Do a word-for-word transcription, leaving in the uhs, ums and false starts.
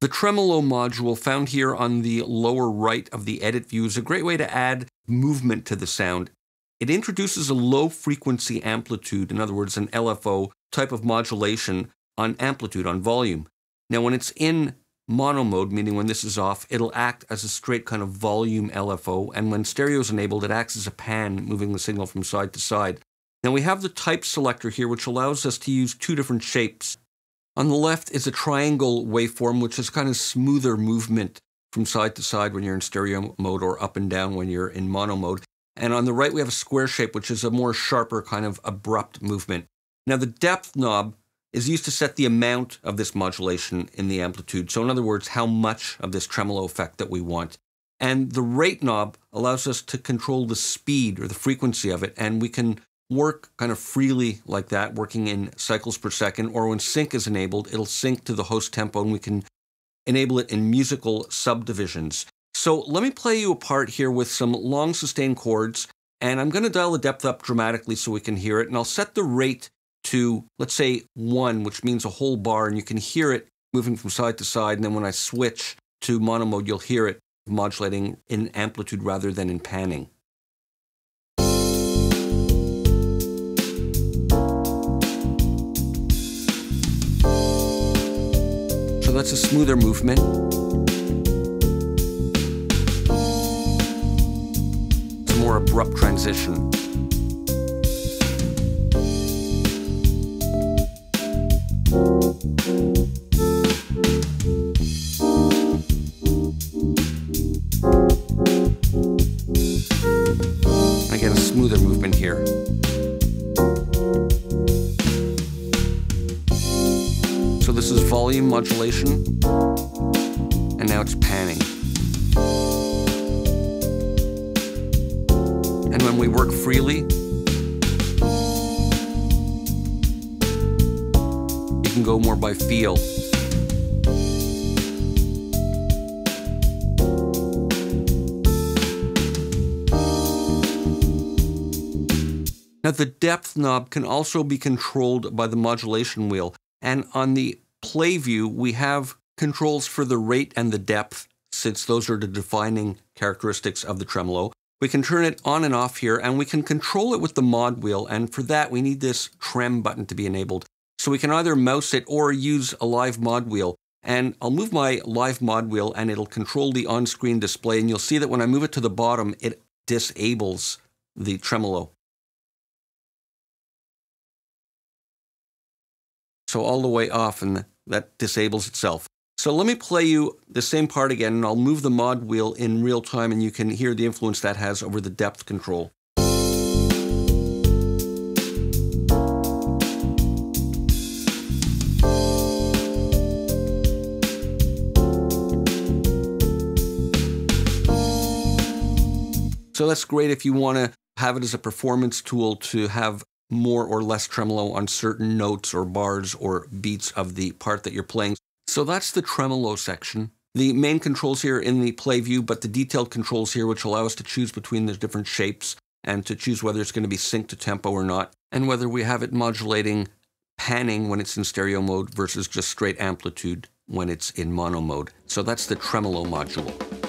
The tremolo module found here on the lower right of the edit view is a great way to add movement to the sound. It introduces a low frequency amplitude, in other words, an L F O type of modulation on amplitude, on volume. Now, when it's in mono mode, meaning when this is off, it'll act as a straight kind of volume L F O, and when stereo is enabled, it acts as a pan, moving the signal from side to side. Now, we have the type selector here, which allows us to use two different shapes. On the left is a triangle waveform, which is kind of smoother movement from side to side when you're in stereo mode, or up and down when you're in mono mode. And on the right, we have a square shape, which is a more sharper kind of abrupt movement. Now, the depth knob is used to set the amount of this modulation in the amplitude. So in other words, how much of this tremolo effect that we want. And the rate knob allows us to control the speed or the frequency of it. And we can work kind of freely like that, working in cycles per second, or when sync is enabled, it'll sync to the host tempo and we can enable it in musical subdivisions. So let me play you a part here with some long sustained chords, and I'm going to dial the depth up dramatically so we can hear it. And I'll set the rate to, let's say, one, which means a whole bar, and you can hear it moving from side to side. And then when I switch to mono mode, you'll hear it modulating in amplitude rather than in panning. So that's a smoother movement. It's a more abrupt transition. I get a smoother movement here. So this is volume modulation, and now it's panning. And when we work freely, you can go more by feel. Now, the depth knob can also be controlled by the modulation wheel. And on the play view, we have controls for the rate and the depth, since those are the defining characteristics of the tremolo. We can turn it on and off here, and we can control it with the mod wheel. And for that, we need this trem button to be enabled. So we can either mouse it or use a live mod wheel. And I'll move my live mod wheel, and it'll control the on-screen display. And you'll see that when I move it to the bottom, it disables the tremolo. So all the way off, and that disables itself. So let me play you the same part again, and I'll move the mod wheel in real time, and you can hear the influence that has over the depth control. So that's great if you want to have it as a performance tool to have more or less tremolo on certain notes or bars or beats of the part that you're playing. So that's the tremolo section. The main controls here in the play view, but the detailed controls here, which allow us to choose between the different shapes and to choose whether it's going to be synced to tempo or not, and whether we have it modulating panning when it's in stereo mode versus just straight amplitude when it's in mono mode. So that's the tremolo module.